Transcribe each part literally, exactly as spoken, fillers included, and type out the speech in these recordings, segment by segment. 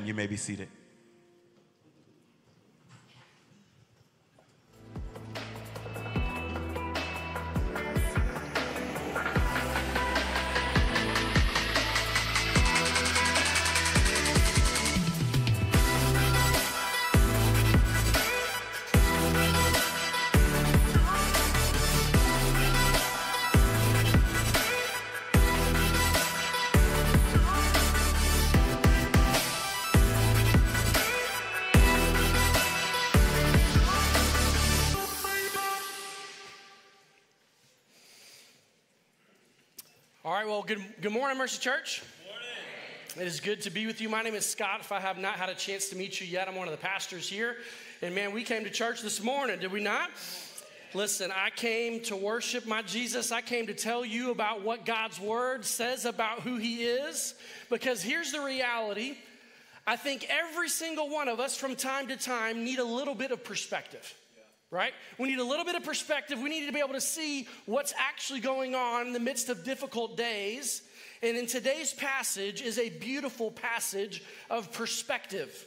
Amen. You may be seated. Well, good, good morning, Mercy Church. Morning. It is good to be with you. My name is Scott. If I have not had a chance to meet you yet, I'm one of the pastors here. And man, we came to church this morning, did we not? Listen, I came to worship my Jesus. I came to tell you about what God's word says about who he is. Because here's the reality. I think every single one of us from time to time need a little bit of perspective. Right? We need a little bit of perspective. We need to be able to see what's actually going on in the midst of difficult days. And in today's passage is a beautiful passage of perspective.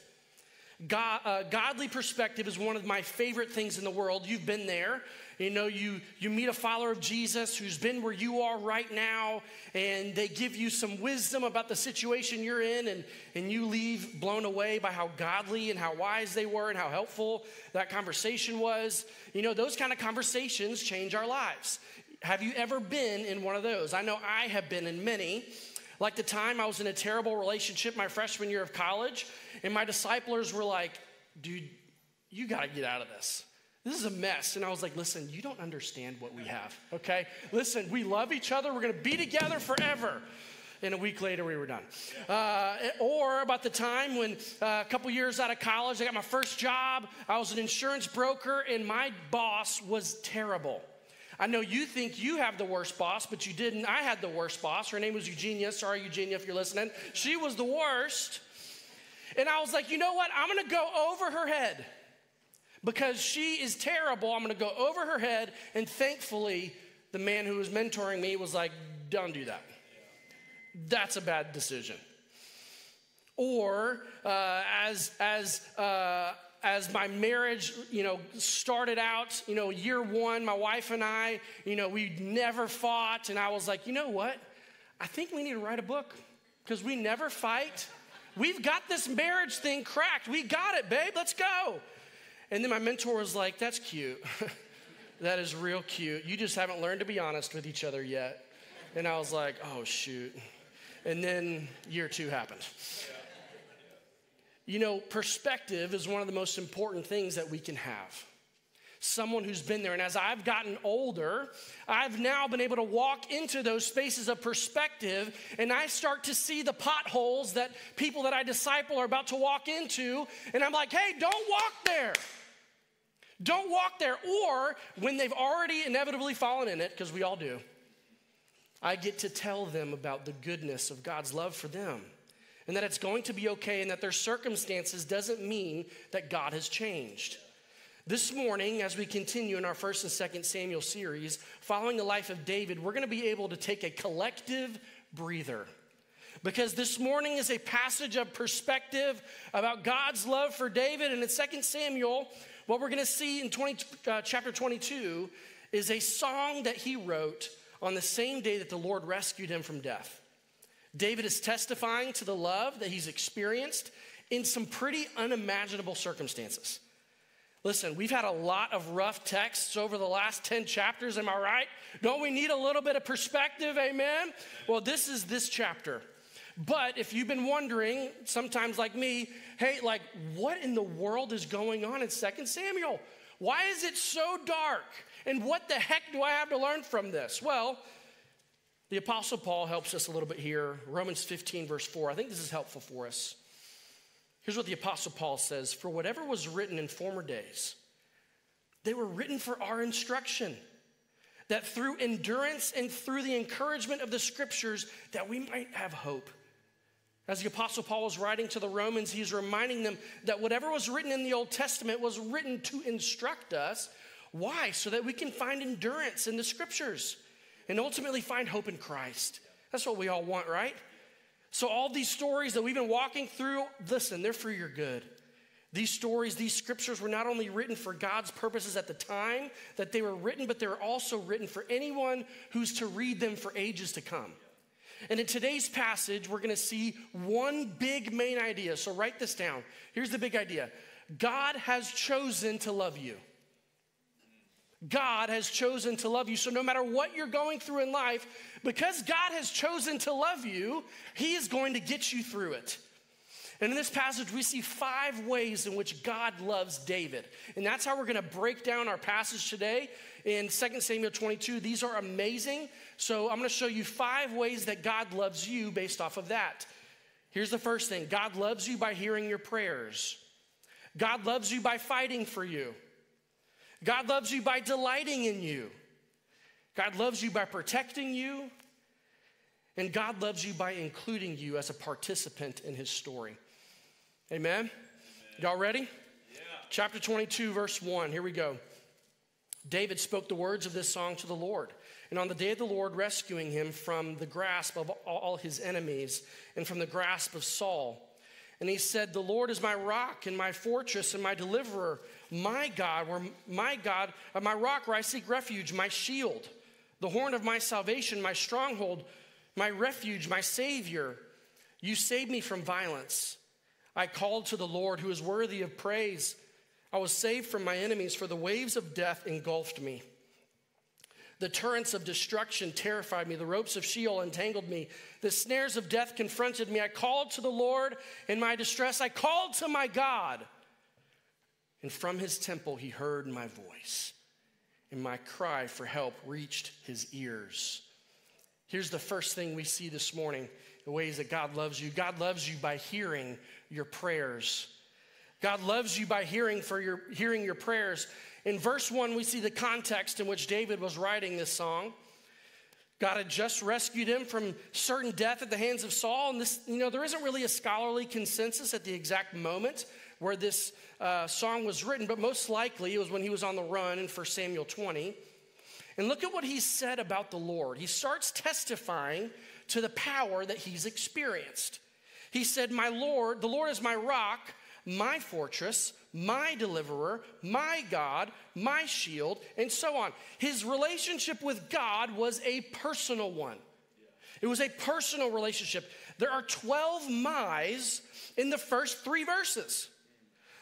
God, uh, godly perspective is one of my favorite things in the world. You've been there. You know, you, you meet a follower of Jesus who's been where you are right now, and they give you some wisdom about the situation you're in, and, and you leave blown away by how godly and how wise they were and how helpful that conversation was. You know, those kind of conversations change our lives. Have you ever been in one of those? I know I have been in many. Like the time I was in a terrible relationship my freshman year of college, and my disciplers were like, dude, you got to get out of this. This is a mess. And I was like, listen, you don't understand what we have, okay? Listen, we love each other. We're going to be together forever. And a week later, we were done. Uh, or about the time when uh, a couple years out of college, I got my first job. I was an insurance broker, and my boss was terrible. I know you think you have the worst boss, but you didn't. I had the worst boss. Her name was Eugenia. Sorry, Eugenia, if you're listening. She was the worst. And I was like, you know what? I'm going to go over her head. Because she is terrible, I'm going to go over her head. And thankfully, the man who was mentoring me was like, don't do that. That's a bad decision. Or uh, as as uh, as my marriage, you know, started out, you know, year one, my wife and I, you know, we never fought. And I was like, you know what? I think we need to write a book because we never fight. We've got this marriage thing cracked. We got it, babe. Let's go. And then my mentor was like, that's cute. That is real cute. You just haven't learned to be honest with each other yet. And I was like, oh, shoot. And then year two happened. You know, perspective is one of the most important things that we can have. Someone who's been there. And as I've gotten older, I've now been able to walk into those spaces of perspective, and I start to see the potholes that people that I disciple are about to walk into, and I'm like, hey, don't walk there. Don't walk there. Or when they've already inevitably fallen in it, because we all do, I get to tell them about the goodness of God's love for them, and that it's going to be okay, and that their circumstances doesn't mean that God has changed. This morning, as we continue in our First and Second Samuel series, following the life of David, we're going to be able to take a collective breather. Because this morning is a passage of perspective about God's love for David. And in Second Samuel, what we're going to see in chapter twenty-two is a song that he wrote on the same day that the Lord rescued him from death. David is testifying to the love that he's experienced in some pretty unimaginable circumstances. Listen, we've had a lot of rough texts over the last ten chapters, am I right? Don't we need a little bit of perspective, amen? Well, this is this chapter. But if you've been wondering, sometimes like me, hey, like what in the world is going on in Second Samuel? Why is it so dark? And what the heck do I have to learn from this? Well, the Apostle Paul helps us a little bit here. Romans fifteen, verse four. I think this is helpful for us. Here's what the Apostle Paul says. For whatever was written in former days, they were written for our instruction, that through endurance and through the encouragement of the scriptures, that we might have hope. As the Apostle Paul was writing to the Romans, he's reminding them that whatever was written in the Old Testament was written to instruct us. Why? So that we can find endurance in the scriptures and ultimately find hope in Christ. That's what we all want, right? So all these stories that we've been walking through, listen, they're for your good. These stories, these scriptures were not only written for God's purposes at the time that they were written, but they're also written for anyone who's to read them for ages to come. And in today's passage, we're going to see one big main idea. So write this down. Here's the big idea. God has chosen to love you. God has chosen to love you. So no matter what you're going through in life, because God has chosen to love you, he is going to get you through it. And in this passage, we see five ways in which God loves David. And that's how we're going to break down our passage today in Second Samuel twenty-two. These are amazing. So I'm going to show you five ways that God loves you based off of that. Here's the first thing. God loves you by hearing your prayers. God loves you by fighting for you. God loves you by delighting in you. God loves you by protecting you. And God loves you by including you as a participant in his story. Amen? Amen. Y'all ready? Yeah. Chapter twenty-two, verse one. Here we go. David spoke the words of this song to the Lord. And on the day of the Lord, rescuing him from the grasp of all his enemies and from the grasp of Saul. And he said, "The Lord is my rock and my fortress and my deliverer, my God, where my God, my rock where I seek refuge, my shield, the horn of my salvation, my stronghold, my refuge, my Savior. You saved me from violence. I called to the Lord, who is worthy of praise. I was saved from my enemies, for the waves of death engulfed me. The torrents of destruction terrified me. The ropes of Sheol entangled me. The snares of death confronted me. I called to the Lord in my distress. I called to my God. And from his temple he heard my voice, and my cry for help reached his ears." Here's the first thing we see this morning, the ways that God loves you. God loves you by hearing your prayers. God loves you by hearing for your hearing your prayers. In verse one, we see the context in which David was writing this song. God had just rescued him from certain death at the hands of Saul. And this, you know, there isn't really a scholarly consensus at the exact moment where this uh, song was written, but most likely it was when he was on the run in First Samuel twenty. And look at what he said about the Lord. He starts testifying to the power that he's experienced. He said, "My Lord, the Lord is my rock, my fortress, my deliverer, my God, my shield," and so on. His relationship with God was a personal one. It was a personal relationship. There are twelve my's in the first three verses.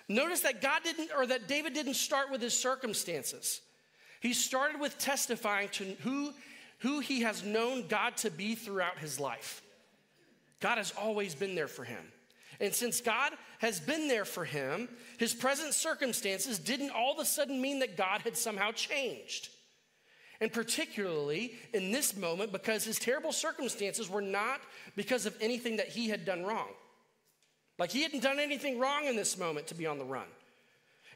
Notice that God didn't, or that David didn't start with his circumstances. He started with testifying to who, who he has known God to be throughout his life. God has always been there for him. And since God has been there for him, his present circumstances didn't all of a sudden mean that God had somehow changed. And particularly in this moment, because his terrible circumstances were not because of anything that he had done wrong. Like he hadn't done anything wrong in this moment to be on the run.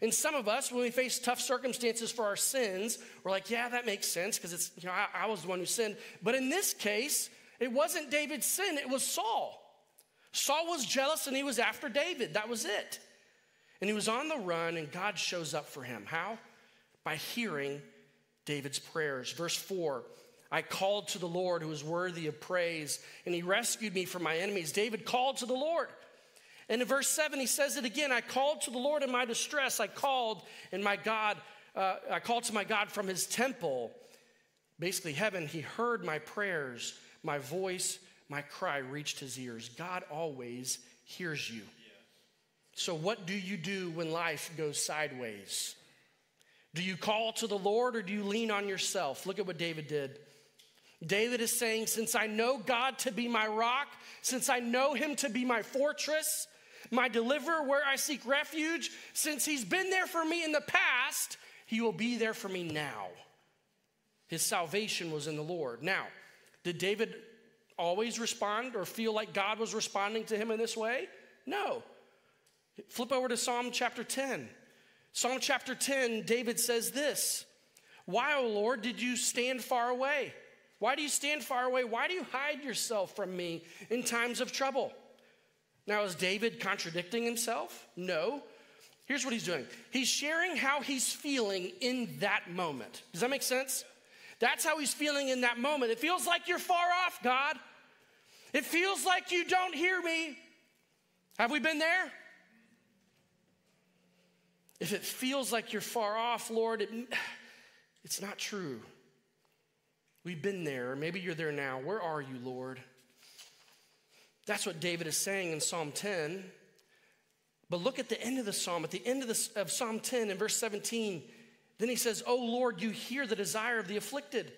And some of us, when we face tough circumstances for our sins, we're like, yeah, that makes sense because it's, you know, I, I was the one who sinned. But in this case, it wasn't David's sin, it was Saul. Saul was jealous and he was after David. That was it. And he was on the run and God shows up for him. How? By hearing David's prayers. Verse four, "I called to the Lord who is worthy of praise, and he rescued me from my enemies." David called to the Lord. And in verse seven, he says it again, "I called to the Lord in my distress. I called and my God, uh, I called to my God from his temple." Basically heaven, he heard my prayers, my voice, my cry reached his ears. God always hears you. So what do you do when life goes sideways? Do you call to the Lord or do you lean on yourself? Look at what David did. David is saying, since I know God to be my rock, since I know him to be my fortress, my deliverer where I seek refuge, since he's been there for me in the past, he will be there for me now. His salvation was in the Lord. Now, did David always respond or feel like God was responding to him in this way? No. Flip over to Psalm chapter ten. Psalm chapter ten, David says this, "Why, O Lord, did you stand far away? Why do you stand far away? Why do you hide yourself from me in times of trouble?" Now, is David contradicting himself? No. Here's what he's doing. He's sharing how he's feeling in that moment. Does that make sense? That's how he's feeling in that moment. It feels like you're far off, God. It feels like you don't hear me. Have we been there? If it feels like you're far off, Lord, it, it's not true. We've been there, or maybe you're there now. Where are you, Lord? That's what David is saying in Psalm ten. But look at the end of the psalm. At the end of, the, of Psalm ten in verse seventeen, then he says, "O Lord, you hear the desire of the afflicted.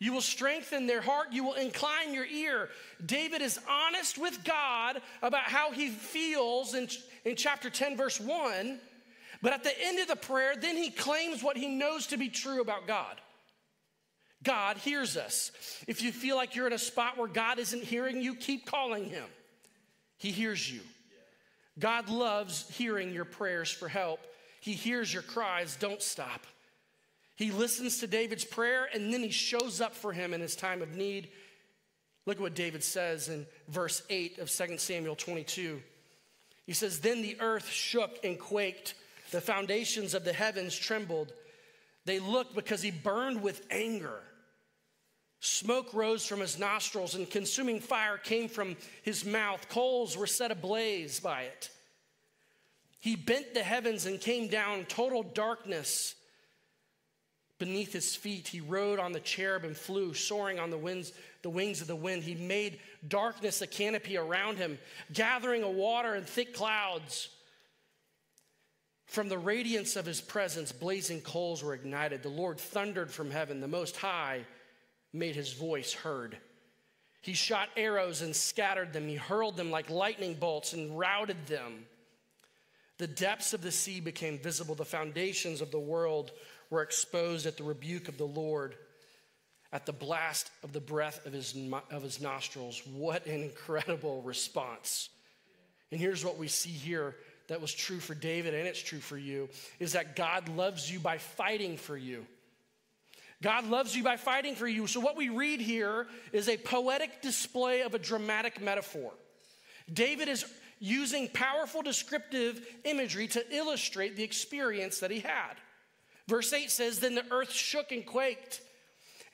You will strengthen their heart. You will incline your ear." David is honest with God about how he feels in, in chapter ten, verse one. But at the end of the prayer, then he claims what he knows to be true about God. God hears us. If you feel like you're in a spot where God isn't hearing you, keep calling him. He hears you. God loves hearing your prayers for help. He hears your cries. Don't stop. He listens to David's prayer, and then he shows up for him in his time of need. Look at what David says in verse eight of Second Samuel twenty-two. He says, "Then the earth shook and quaked. The foundations of the heavens trembled. They looked because he burned with anger. Smoke rose from his nostrils, and consuming fire came from his mouth. Coals were set ablaze by it. He bent the heavens and came down, total darkness beneath his feet. He rode on the cherub and flew, soaring on the winds, the wings of the wind. He made darkness a canopy around him, gathering of water and thick clouds. From the radiance of his presence, blazing coals were ignited. The Lord thundered from heaven. The Most High made his voice heard. He shot arrows and scattered them. He hurled them like lightning bolts and routed them. The depths of the sea became visible. The foundations of the world were exposed at the rebuke of the Lord, at the blast of the breath of his, of his nostrils." What an incredible response. And here's what we see here that was true for David, and it's true for you, is that God loves you by fighting for you. God loves you by fighting for you. So what we read here is a poetic display of a dramatic metaphor. David is using powerful descriptive imagery to illustrate the experience that he had. Verse eight says, "Then the earth shook and quaked,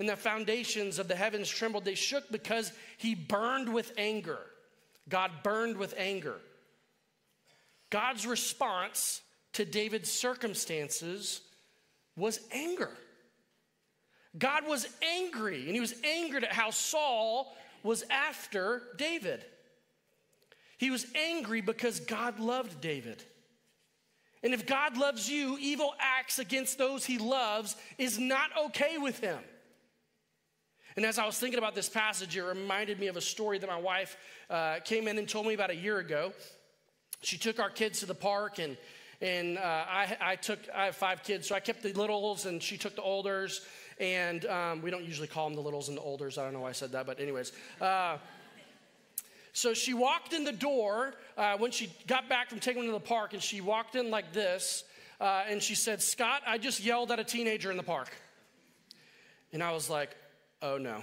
and the foundations of the heavens trembled. They shook because he burned with anger." God burned with anger. God's response to David's circumstances was anger. God was angry, and he was angered at how Saul was after David. He was angry because God loved David. And if God loves you, evil acts against those he loves is not okay with him. And as I was thinking about this passage, it reminded me of a story that my wife uh, came in and told me about a year ago. She took our kids to the park, and and uh, I, I took, I have five kids, so I kept the littles, and she took the olders, and um, we don't usually call them the littles and the olders. I don't know why I said that, but anyways. Uh, so she walked in the door uh, when she got back from taking them to the park, and she walked in like this, uh, and she said, "Scott, I just yelled at a teenager in the park." And I was like, oh no.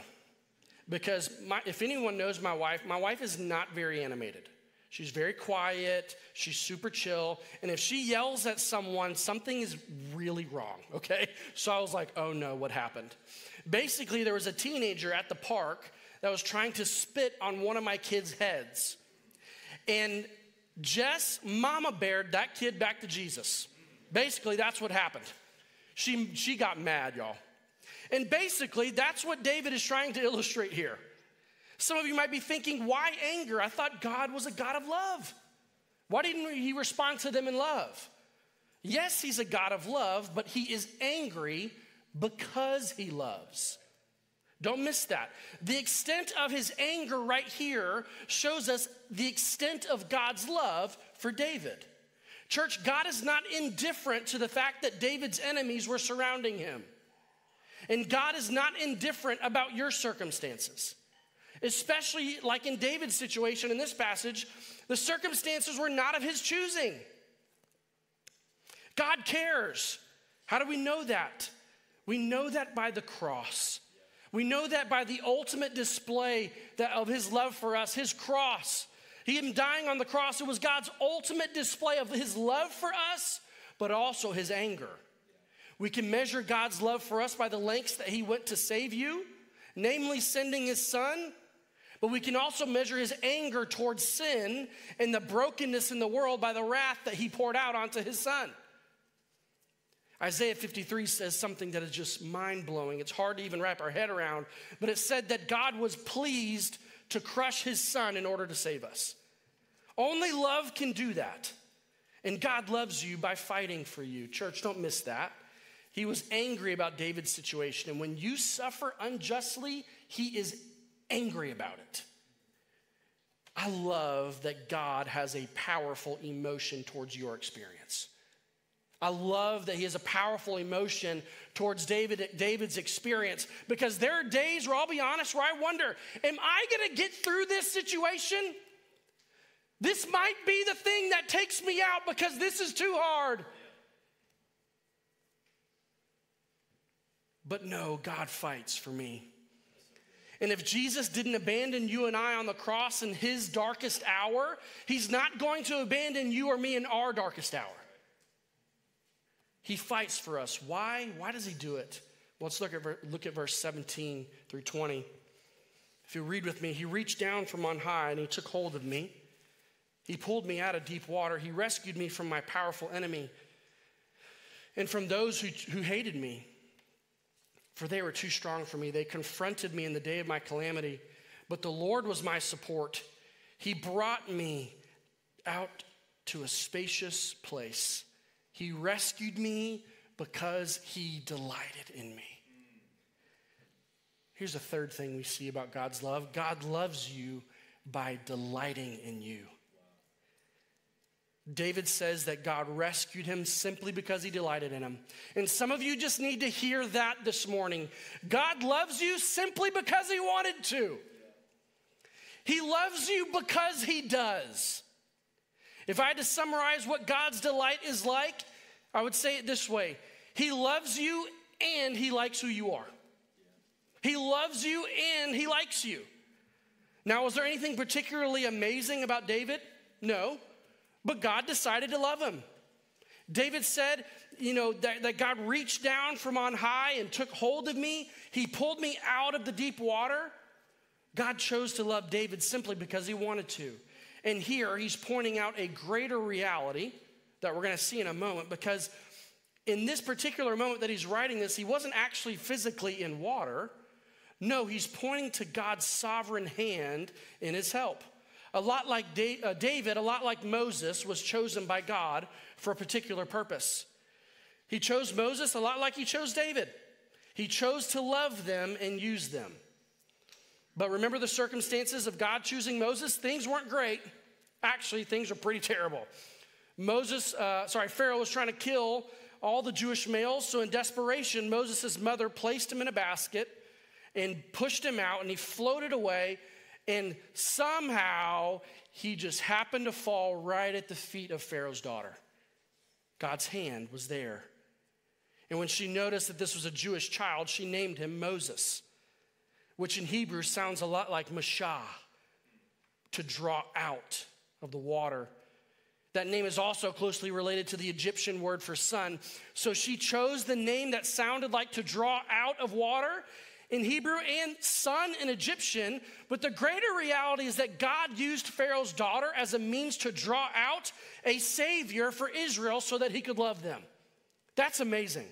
Because my, if anyone knows my wife, my wife is not very animated. She's very quiet. She's super chill. And if she yells at someone, something is really wrong, okay? So I was like, oh no, what happened? Basically, there was a teenager at the park that was trying to spit on one of my kids' heads. And Jess mama beared that kid back to Jesus. Basically, that's what happened. She, she got mad, y'all. And basically, that's what David is trying to illustrate here. Some of you might be thinking, why anger? I thought God was a God of love. Why didn't he respond to them in love? Yes, he's a God of love, but he is angry because he loves. Don't miss that. The extent of his anger right here shows us the extent of God's love for David. Church, God is not indifferent to the fact that David's enemies were surrounding him. And God is not indifferent about your circumstances. Especially like in David's situation in this passage, the circumstances were not of his choosing. God cares. How do we know that? We know that by the cross. We know that by the ultimate display that of his love for us, his cross. Him dying on the cross, it was God's ultimate display of his love for us, but also his anger. We can measure God's love for us by the lengths that he went to save you, namely sending his son. But we can also measure his anger towards sin and the brokenness in the world by the wrath that he poured out onto his son. Isaiah fifty-three says something that is just mind-blowing. It's hard to even wrap our head around. But it said that God was pleased to crush his son in order to save us. Only love can do that. And God loves you by fighting for you. Church, don't miss that. He was angry about David's situation. And when you suffer unjustly, he is angry about it. I love that God has a powerful emotion towards your experience. I love that he has a powerful emotion towards David, David's experience, because there are days where, I'll be honest, where I wonder, am I going to get through this situation? This might be the thing that takes me out because this is too hard. But no, God fights for me. And if Jesus didn't abandon you and I on the cross in his darkest hour, he's not going to abandon you or me in our darkest hour. He fights for us. Why? Why does he do it? Well, let's look at, look at verse seventeen through twenty. If you read with me, he reached down from on high and he took hold of me. He pulled me out of deep water. He rescued me from my powerful enemy and from those who, who hated me. For they were too strong for me. They confronted me in the day of my calamity. But the Lord was my support. He brought me out to a spacious place. He rescued me because he delighted in me. Here's a third thing we see about God's love. God loves you by delighting in you. David says that God rescued him simply because he delighted in him. And some of you just need to hear that this morning. God loves you simply because he wanted to. He loves you because he does. If I had to summarize what God's delight is like, I would say it this way. He loves you and he likes who you are. He loves you and he likes you. Now, was there anything particularly amazing about David? No. But God decided to love him. David said, you know, that, that God reached down from on high and took hold of me. He pulled me out of the deep water. God chose to love David simply because he wanted to. And here he's pointing out a greater reality that we're going to see in a moment, because in this particular moment that he's writing this, he wasn't actually physically in water. No, he's pointing to God's sovereign hand in his help. A lot like David, a lot like Moses, was chosen by God for a particular purpose. He chose Moses a lot like he chose David. He chose to love them and use them. But remember the circumstances of God choosing Moses? Things weren't great. Actually, things were pretty terrible. Moses, uh, sorry, Pharaoh was trying to kill all the Jewish males. So in desperation, Moses' mother placed him in a basket and pushed him out, and he floated away. And somehow he just happened to fall right at the feet of Pharaoh's daughter. God's hand was there. And when she noticed that this was a Jewish child, she named him Moses, which in Hebrew sounds a lot like Mashah, to draw out of the water. That name is also closely related to the Egyptian word for son. So she chose the name that sounded like to draw out of water in Hebrew and son in Egyptian, but the greater reality is that God used Pharaoh's daughter as a means to draw out a savior for Israel so that he could love them. That's amazing.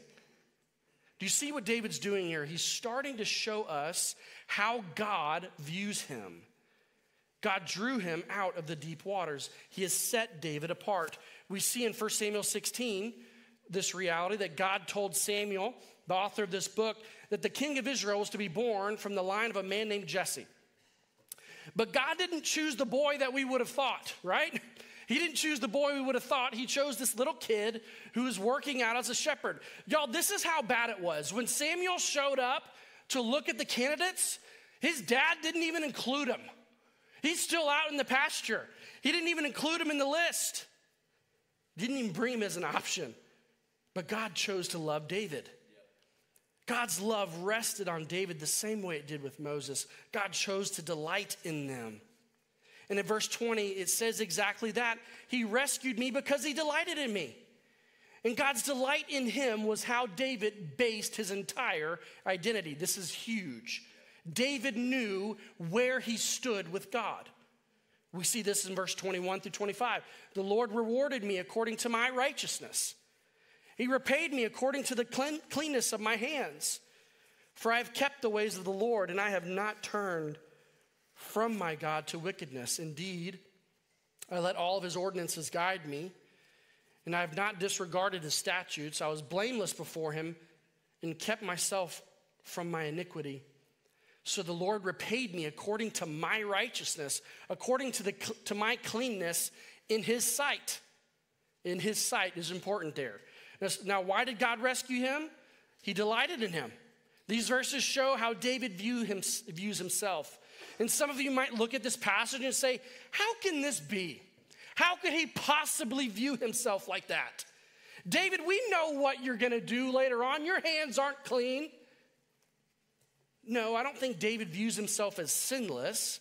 Do you see what David's doing here? He's starting to show us how God views him. God drew him out of the deep waters. He has set David apart. We see in First Samuel sixteen, this reality that God told Samuel, the author of this book, that the king of Israel was to be born from the line of a man named Jesse. But God didn't choose the boy that we would have thought, right? He didn't choose the boy we would have thought. He chose this little kid who was working out as a shepherd. Y'all, this is how bad it was. When Samuel showed up to look at the candidates, his dad didn't even include him. He's still out in the pasture. He didn't even include him in the list. Didn't even bring him as an option. But God chose to love David. God's love rested on David the same way it did with Moses. God chose to delight in them. And in verse twenty, it says exactly that. He rescued me because he delighted in me. And God's delight in him was how David based his entire identity. This is huge. David knew where he stood with God. We see this in verse twenty-one through twenty-five. The Lord rewarded me according to my righteousness. He repaid me according to the clean, cleanness of my hands. For I have kept the ways of the Lord, and I have not turned from my God to wickedness. Indeed, I let all of his ordinances guide me, and I have not disregarded his statutes. I was blameless before him and kept myself from my iniquity. So the Lord repaid me according to my righteousness, according to, the, to my cleanness in his sight. In his sight is important there. Now, why did God rescue him? He delighted in him. These verses show how David view him, views himself. And some of you might look at this passage and say, how can this be? How could he possibly view himself like that? David, we know what you're going to do later on. Your hands aren't clean. No, I don't think David views himself as sinless.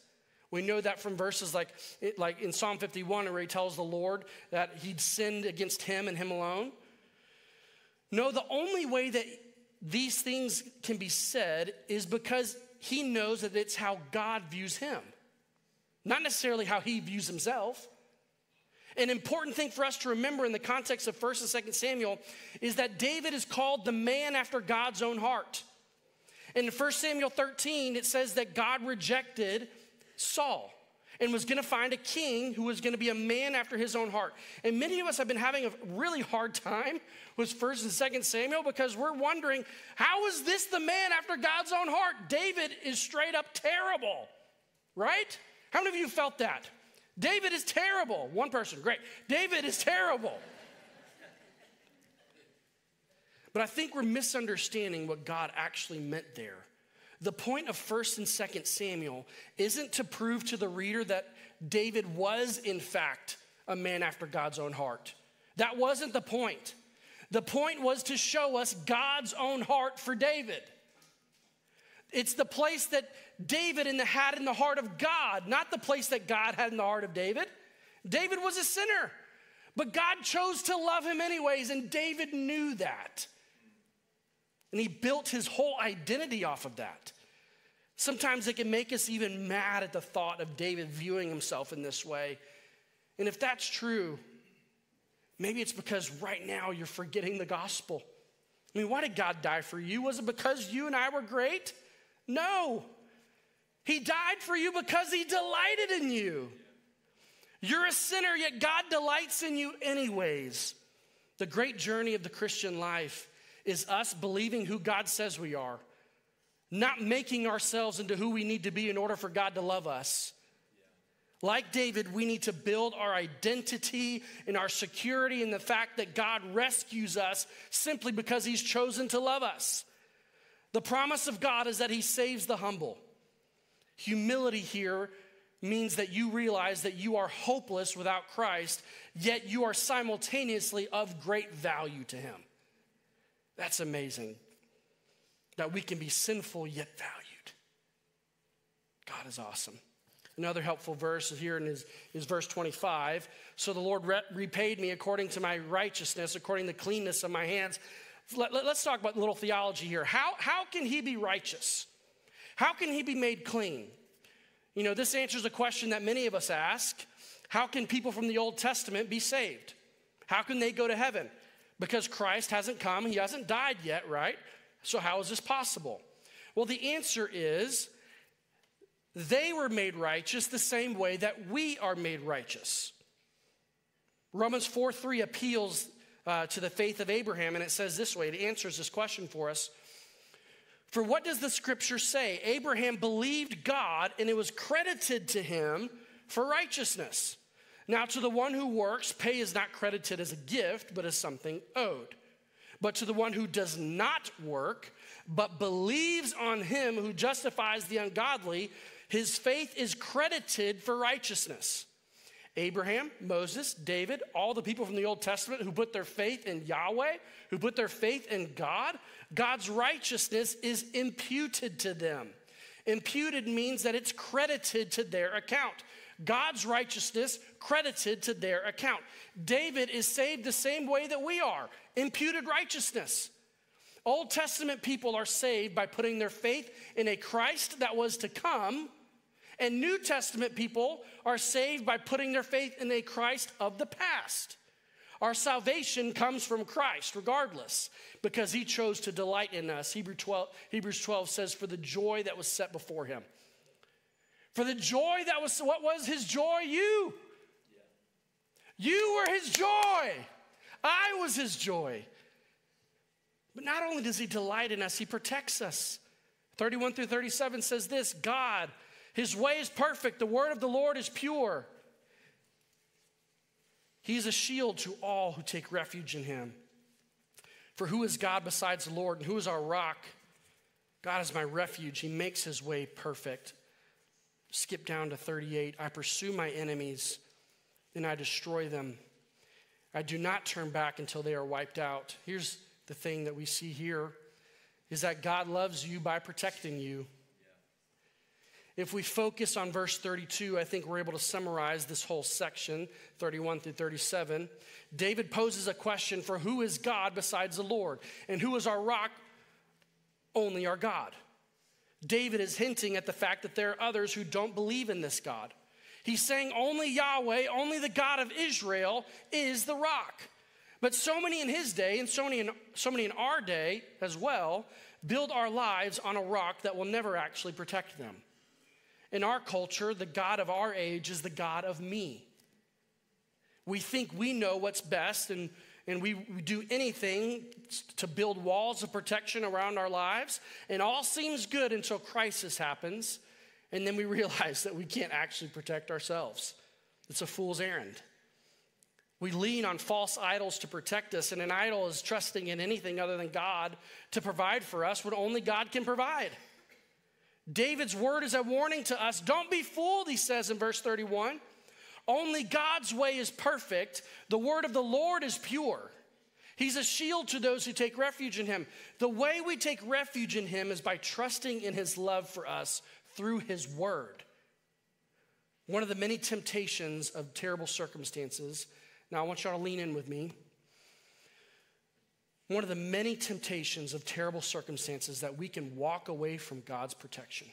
We know that from verses like, like in Psalm fifty-one, where he tells the Lord that he'd sinned against him and him alone. No, the only way that these things can be said is because he knows that it's how God views him, not necessarily how he views himself. An important thing for us to remember in the context of First and Second Samuel is that David is called the man after God's own heart. In First Samuel thirteen, it says that God rejected Saul and was going to find a king who was going to be a man after his own heart. And many of us have been having a really hard time with First and Second Samuel because we're wondering, how is this the man after God's own heart? David is straight up terrible, right? How many of you felt that? David is terrible. One person, great. David is terrible. But I think we're misunderstanding what God actually meant there. The point of First and Second Samuel isn't to prove to the reader that David was, in fact, a man after God's own heart. That wasn't the point. The point was to show us God's own heart for David. It's the place that David in the, had in the heart of God, not the place that God had in the heart of David. David was a sinner, but God chose to love him anyways, and David knew that. And he built his whole identity off of that. Sometimes it can make us even mad at the thought of David viewing himself in this way. And if that's true, maybe it's because right now you're forgetting the gospel. I mean, why did God die for you? Was it because you and I were great? No. He died for you because he delighted in you. You're a sinner, yet God delights in you anyways. The great journey of the Christian life is us believing who God says we are, not making ourselves into who we need to be in order for God to love us. Like David, we need to build our identity and our security in the fact that God rescues us simply because he's chosen to love us. The promise of God is that he saves the humble. Humility here means that you realize that you are hopeless without Christ, yet you are simultaneously of great value to him. That's amazing, that we can be sinful yet valued. God is awesome. Another helpful verse here in is, is verse twenty-five. So the Lord re repaid me according to my righteousness, according to the cleanness of my hands. Let, let, let's talk about a little theology here. How, how can he be righteous? How can he be made clean? You know, this answers a question that many of us ask. How can people from the Old Testament be saved? How can they go to heaven? Because Christ hasn't come, he hasn't died yet, right? So how is this possible? Well, the answer is they were made righteous the same way that we are made righteous. Romans four three appeals uh, to the faith of Abraham, and it says this way, it answers this question for us. For what does the scripture say? Abraham believed God, and it was credited to him for righteousness. Now to the one who works, pay is not credited as a gift, but as something owed. But to the one who does not work, but believes on him who justifies the ungodly, his faith is credited for righteousness. Abraham, Moses, David, all the people from the Old Testament who put their faith in Yahweh, who put their faith in God, God's righteousness is imputed to them. Imputed means that it's credited to their account. God's righteousness credited to their account. David is saved the same way that we are, imputed righteousness. Old Testament people are saved by putting their faith in a Christ that was to come, and New Testament people are saved by putting their faith in a Christ of the past. Our salvation comes from Christ regardless, because he chose to delight in us. Hebrews twelve, Hebrews twelve says, for the joy that was set before him. For the joy that was, what was his joy? You. Yeah. You were his joy. I was his joy. But not only does he delight in us, he protects us. thirty-one through thirty-seven says this, God, his way is perfect. The word of the Lord is pure. He is a shield to all who take refuge in him. For who is God besides the Lord, and who is our rock? God is my refuge. He makes his way perfect. Skip down to thirty-eight. I pursue my enemies, and I destroy them. I do not turn back until they are wiped out. Here's the thing that we see here, is that God loves you by protecting you. If we focus on verse thirty-two, I think we're able to summarize this whole section, thirty-one through thirty-seven. David poses a question for who is God besides the Lord? And who is our rock? Only our God. David is hinting at the fact that there are others who don't believe in this God. He's saying only Yahweh, only the God of Israel is the rock. But so many in his day, and so many in, so many in our day as well, build our lives on a rock that will never actually protect them. In our culture, the God of our age is the God of me. We think we know what's best, and, and we, we do anything to build walls of protection around our lives, and all seems good until crisis happens, and then we realize that we can't actually protect ourselves. It's a fool's errand. We lean on false idols to protect us, and an idol is trusting in anything other than God to provide for us what only God can provide. David's word is a warning to us. Don't be fooled, he says in verse thirty-one. Only God's way is perfect. The word of the Lord is pure. He's a shield to those who take refuge in him. The way we take refuge in him is by trusting in his love for us through his word. One of the many temptations of terrible circumstances. Now I want y'all to lean in with me. One of the many temptations of terrible circumstances that we can walk away from God's protection.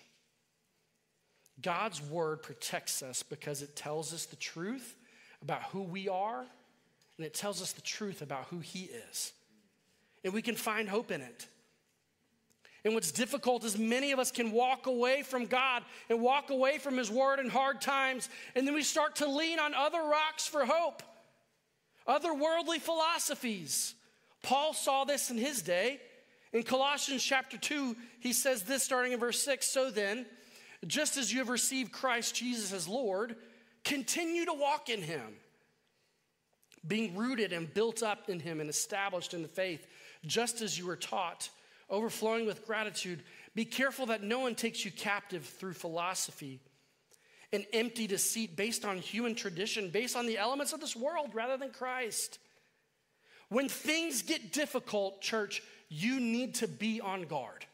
God's word protects us because it tells us the truth about who we are, and it tells us the truth about who he is. And we can find hope in it. And what's difficult is many of us can walk away from God and walk away from his word in hard times, and then we start to lean on other rocks for hope, other worldly philosophies. Paul saw this in his day. In Colossians chapter two, he says this starting in verse six. So then, just as you have received Christ Jesus as Lord, continue to walk in him, being rooted and built up in him and established in the faith, just as you were taught, overflowing with gratitude. Be careful that no one takes you captive through philosophy and empty deceit based on human tradition, based on the elements of this world rather than Christ. When things get difficult, church, you need to be on guard.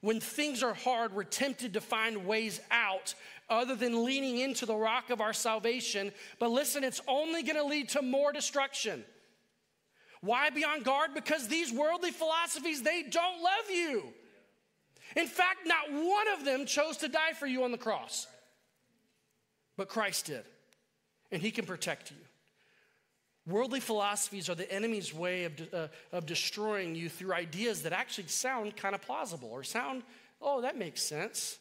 When things are hard, we're tempted to find ways out other than leaning into the rock of our salvation. But listen, it's only going to lead to more destruction. Why be on guard? Because these worldly philosophies, they don't love you. In fact, not one of them chose to die for you on the cross. But Christ did, and he can protect you. Worldly philosophies are the enemy's way of, de- uh, of destroying you through ideas that actually sound kind of plausible or sound, oh, that makes sense.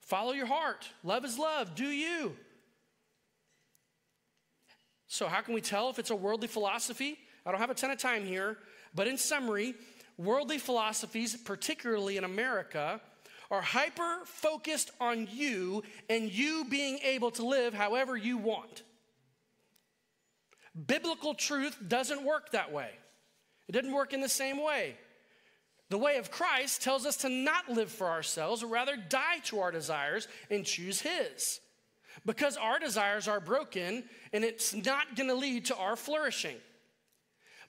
Follow your heart. Love is love. Do you? So how can we tell if it's a worldly philosophy? I don't have a ton of time here, but in summary, worldly philosophies, particularly in America, are hyper-focused on you and you being able to live however you want. Biblical truth doesn't work that way. It didn't work in the same way. The way of Christ tells us to not live for ourselves, but rather die to our desires and choose his. Because our desires are broken, and it's not going to lead to our flourishing.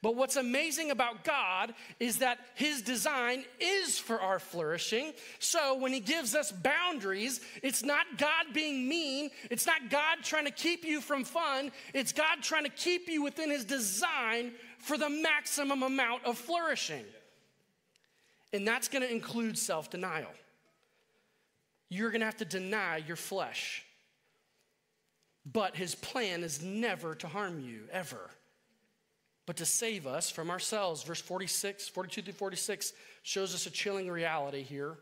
But what's amazing about God is that his design is for our flourishing. So when he gives us boundaries, it's not God being mean. It's not God trying to keep you from fun. It's God trying to keep you within his design for the maximum amount of flourishing. And that's going to include self-denial. You're going to have to deny your flesh. But his plan is never to harm you, ever, but to save us from ourselves. Verse forty-six, forty-two through forty-six shows us a chilling reality here.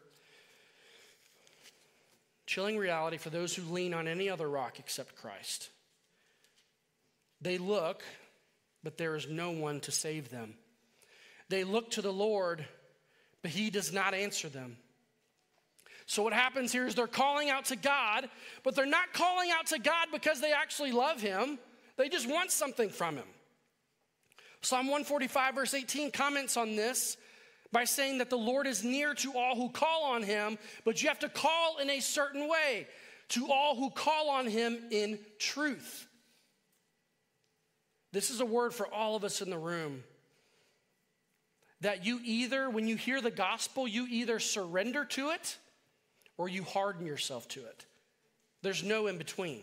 Chilling reality for those who lean on any other rock except Christ. They look, but there is no one to save them. They look to the Lord, but he does not answer them. So what happens here is they're calling out to God, but they're not calling out to God because they actually love him. They just want something from him. Psalm one forty-five verse eighteen comments on this by saying that the Lord is near to all who call on him, but you have to call in a certain way, to all who call on him in truth. This is a word for all of us in the room. That you either, when you hear the gospel, you either surrender to it or you harden yourself to it. There's no in between.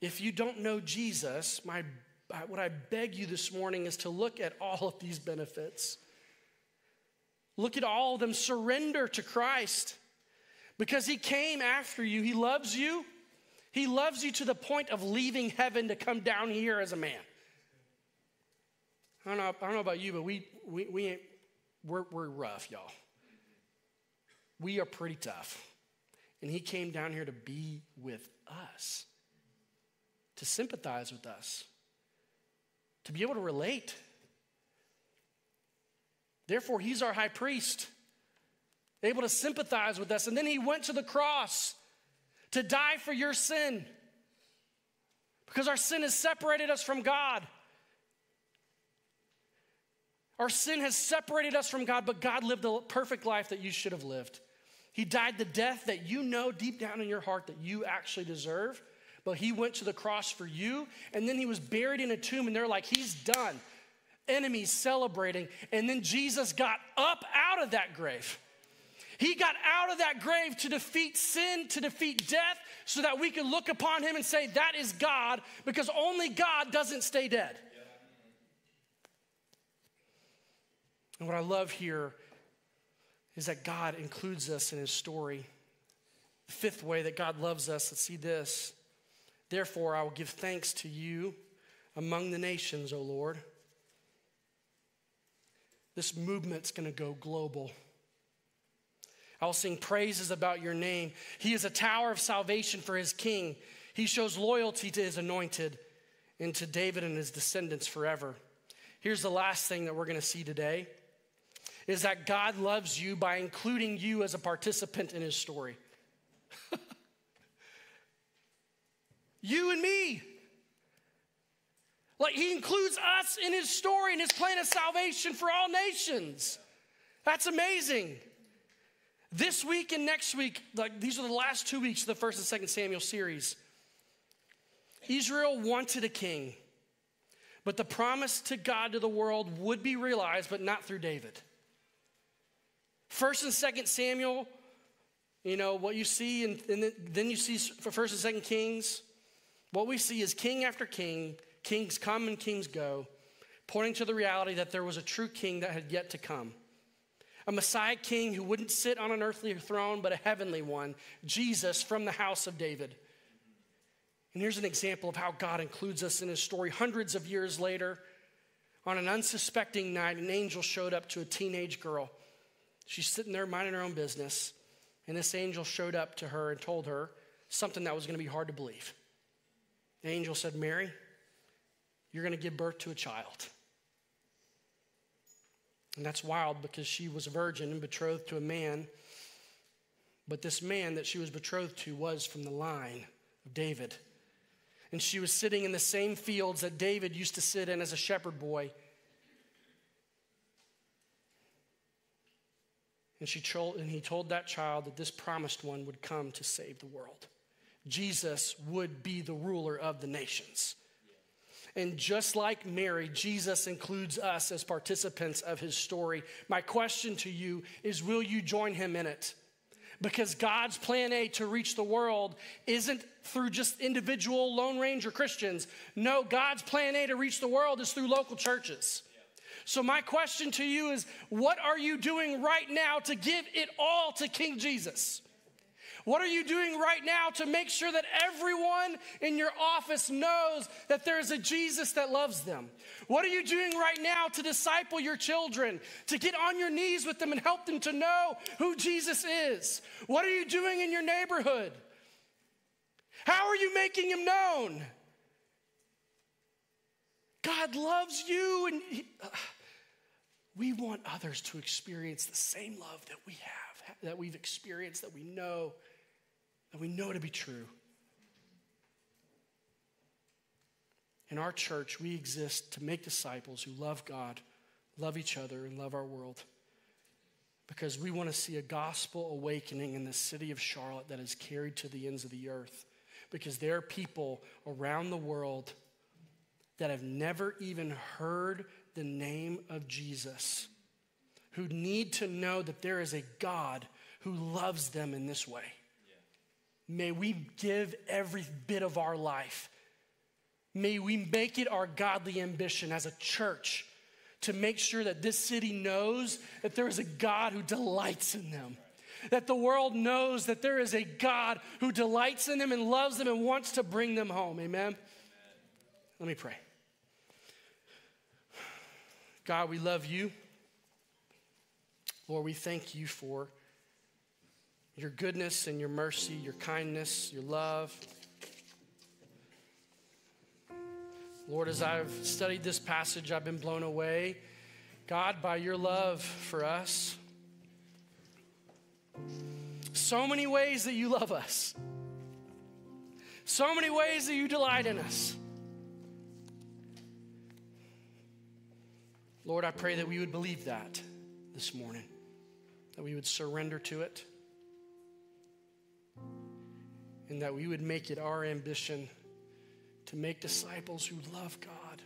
If you don't know Jesus, my what I beg you this morning is to look at all of these benefits. Look at all of them. Surrender to Christ because he came after you. He loves you. He loves you to the point of leaving heaven to come down here as a man. I don't know, I don't know about you, but we, we, we ain't, we're, we're rough, y'all. We are pretty tough. And he came down here to be with us, to sympathize with us, to be able to relate. Therefore, he's our high priest, able to sympathize with us. And then he went to the cross to die for your sin because our sin has separated us from God. Our sin has separated us from God, but God lived the perfect life that you should have lived. He died the death that you know deep down in your heart that you actually deserve. But he went to the cross for you, and then he was buried in a tomb, and they're like, he's done. Enemies celebrating. And then Jesus got up out of that grave. He got out of that grave to defeat sin, to defeat death, so that we could look upon him and say, that is God, because only God doesn't stay dead. Yeah. And what I love here is that God includes us in his story. The fifth way that God loves us, let's see this. Therefore, I will give thanks to you among the nations, O Lord. This movement's going to go global. I will sing praises about your name. He is a tower of salvation for his king. He shows loyalty to his anointed and to David and his descendants forever. Here's the last thing that we're going to see today is that God loves you by including you as a participant in his story. You and me. Like he includes us in his story and his plan of salvation for all nations. That's amazing. This week and next week, like these are the last two weeks of the First and Second Samuel series. Israel wanted a king, but the promise to God to the world would be realized, but not through David. First and Second Samuel, you know, what you see, and, and then you see for First and Second Kings. What we see is king after king, kings come and kings go, pointing to the reality that there was a true king that had yet to come. A Messiah king who wouldn't sit on an earthly throne, but a heavenly one, Jesus from the house of David. And here's an example of how God includes us in his story. Hundreds of years later, on an unsuspecting night, an angel showed up to a teenage girl. She's sitting there minding her own business, and this angel showed up to her and told her something that was going to be hard to believe. The angel said, Mary, you're going to give birth to a child. And that's wild because she was a virgin and betrothed to a man. But this man that she was betrothed to was from the line of David. And she was sitting in the same fields that David used to sit in as a shepherd boy. And, she told, and he told that child that this promised one would come to save the world. Jesus would be the ruler of the nations. And just like Mary, Jesus includes us as participants of his story. My question to you is, will you join him in it? Because God's plan A to reach the world isn't through just individual Lone Ranger Christians. No, God's plan A to reach the world is through local churches. So my question to you is, what are you doing right now to give it all to King Jesus? What are you doing right now to make sure that everyone in your office knows that there is a Jesus that loves them? What are you doing right now to disciple your children, to get on your knees with them and help them to know who Jesus is? What are you doing in your neighborhood? How are you making him known? God loves you, and he, uh, we want others to experience the same love that we have, that we've experienced, that we know. That we know to be true. In our church, we exist to make disciples who love God, love each other, and love our world. Because we want to see a gospel awakening in the city of Charlotte that is carried to the ends of the earth. Because there are people around the world that have never even heard the name of Jesus, who need to know that there is a God who loves them in this way. May we give every bit of our life. May we make it our godly ambition as a church to make sure that this city knows that there is a God who delights in them. That the world knows that there is a God who delights in them and loves them and wants to bring them home. Amen? Amen. Let me pray. God, we love you. Lord, we thank you for your goodness and your mercy, your kindness, your love. Lord, as I've studied this passage, I've been blown away, God, by your love for us. So many ways that you love us. So many ways that you delight in us. Lord, I pray that we would believe that this morning, that we would surrender to it, and that we would make it our ambition to make disciples who love God,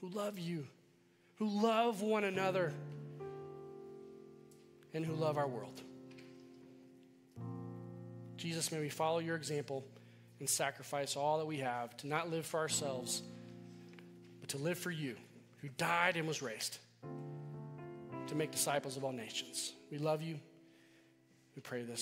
who love you, who love one another, and who love our world. Jesus, may we follow your example and sacrifice all that we have to not live for ourselves, but to live for you, who died and was raised, to make disciples of all nations. We love you. We pray this.